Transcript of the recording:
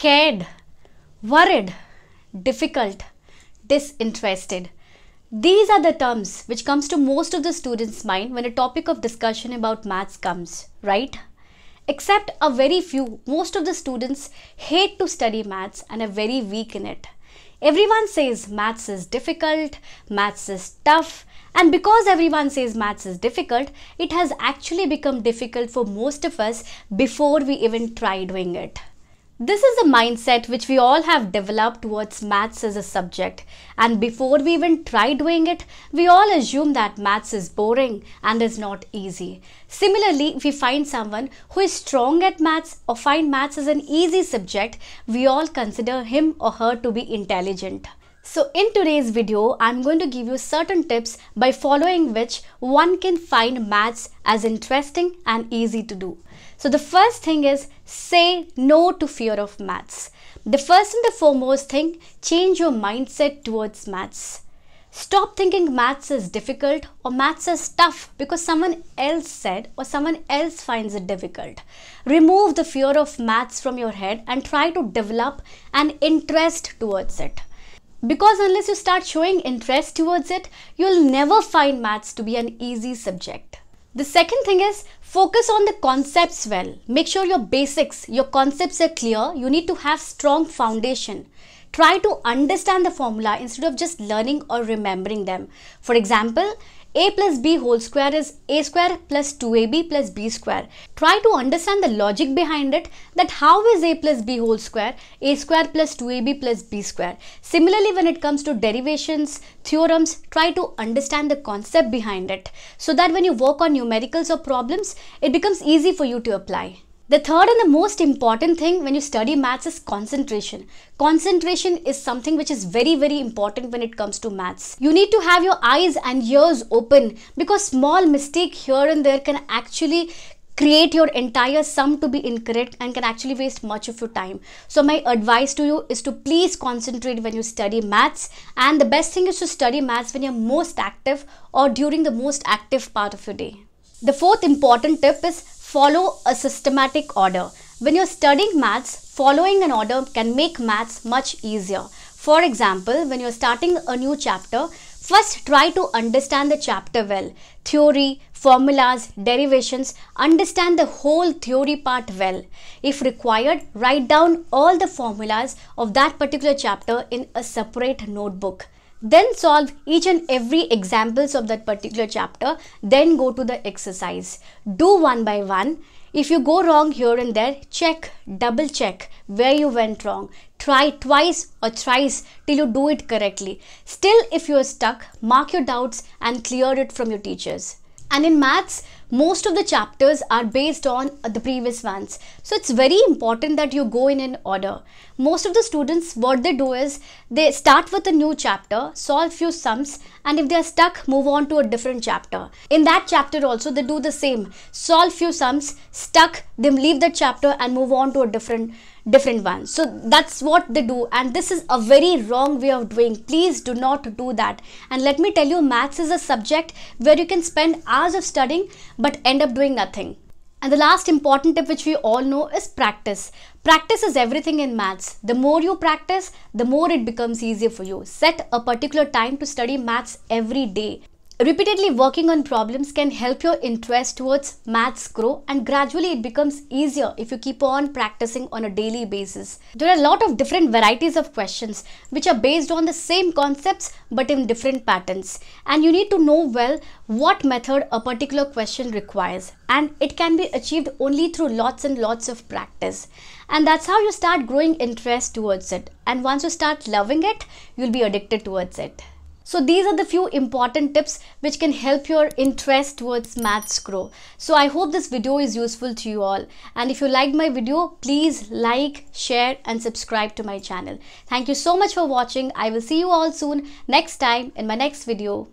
scared, worried, difficult, disinterested. These are the terms which comes to most of the students' mind when a topic of discussion about maths comes, right? Except a very few, most of the students hate to study maths and are very weak in it. Everyone says maths is difficult, maths is tough, and because everyone says maths is difficult, it has actually become difficult for most of us before we even try doing it. This is a mindset which we all have developed towards maths as a subject, and before we even try doing it, we all assume that maths is boring and is not easy. Similarly, if we find someone who is strong at maths or find maths as an easy subject, we all consider him or her to be intelligent. So in today's video, I'm going to give you certain tips by following which one can find maths as interesting and easy to do. So the first thing is say no to fear of maths. The first and the foremost thing, change your mindset towards maths. Stop thinking maths is difficult or maths is tough because someone else said or someone else finds it difficult. Remove the fear of maths from your head and try to develop an interest towards it. Because unless you start showing interest towards it, you'll never find maths to be an easy subject. The second thing is focus on the concepts well. Make sure your basics, your concepts are clear. You need to have strong foundation. Try to understand the formula instead of just learning or remembering them. For example, a plus b whole square is a square plus 2ab plus b square. Try to understand the logic behind it, that how is a plus b whole square, a square plus 2ab plus b square. Similarly, when it comes to derivations, theorems, try to understand the concept behind it so that when you work on numericals or problems, it becomes easy for you to apply. The third and the most important thing when you study maths is concentration. Concentration is something which is very, very important when it comes to maths. You need to have your eyes and ears open because small mistake here and there can actually create your entire sum to be incorrect and can actually waste much of your time. So my advice to you is to please concentrate when you study maths, and the best thing is to study maths when you're most active or during the most active part of your day. The fourth important tip is follow a systematic order. When you're studying maths, following an order can make maths much easier. For example, when you're starting a new chapter, first try to understand the chapter well. Theory, formulas, derivations, understand the whole theory part well. If required, write down all the formulas of that particular chapter in a separate notebook. Then solve each and every examples of that particular chapter, then go to the exercise. Do one by one. If you go wrong here and there, check, double check where you went wrong. Try twice or thrice till you do it correctly. Still, if you are stuck, mark your doubts and clear it from your teachers. And in maths, most of the chapters are based on the previous ones. So it's very important that you go in an order. Most of the students, what they do is they start with a new chapter, solve few sums, and if they are stuck, move on to a different chapter. In that chapter also, they do the same. Solve few sums, stuck, they leave that chapter and move on to a different one. So that's what they do, and this is a very wrong way of doing. Please do not do that. And let me tell you, maths is a subject where you can spend hours of studying but end up doing nothing. And the last important tip which we all know is practice. Practice is everything in maths. The more you practice, the more it becomes easier for you. Set a particular time to study maths every day. Repeatedly working on problems can help your interest towards maths grow, and gradually it becomes easier if you keep on practicing on a daily basis. There are a lot of different varieties of questions which are based on the same concepts but in different patterns, and you need to know well what method a particular question requires, and it can be achieved only through lots and lots of practice. And that's how you start growing interest towards it, and once you start loving it, you'll be addicted towards it. So these are the few important tips which can help your interest towards maths grow. So I hope this video is useful to you all. And if you liked my video, please like, share and subscribe to my channel. Thank you so much for watching. I will see you all soon next time in my next video.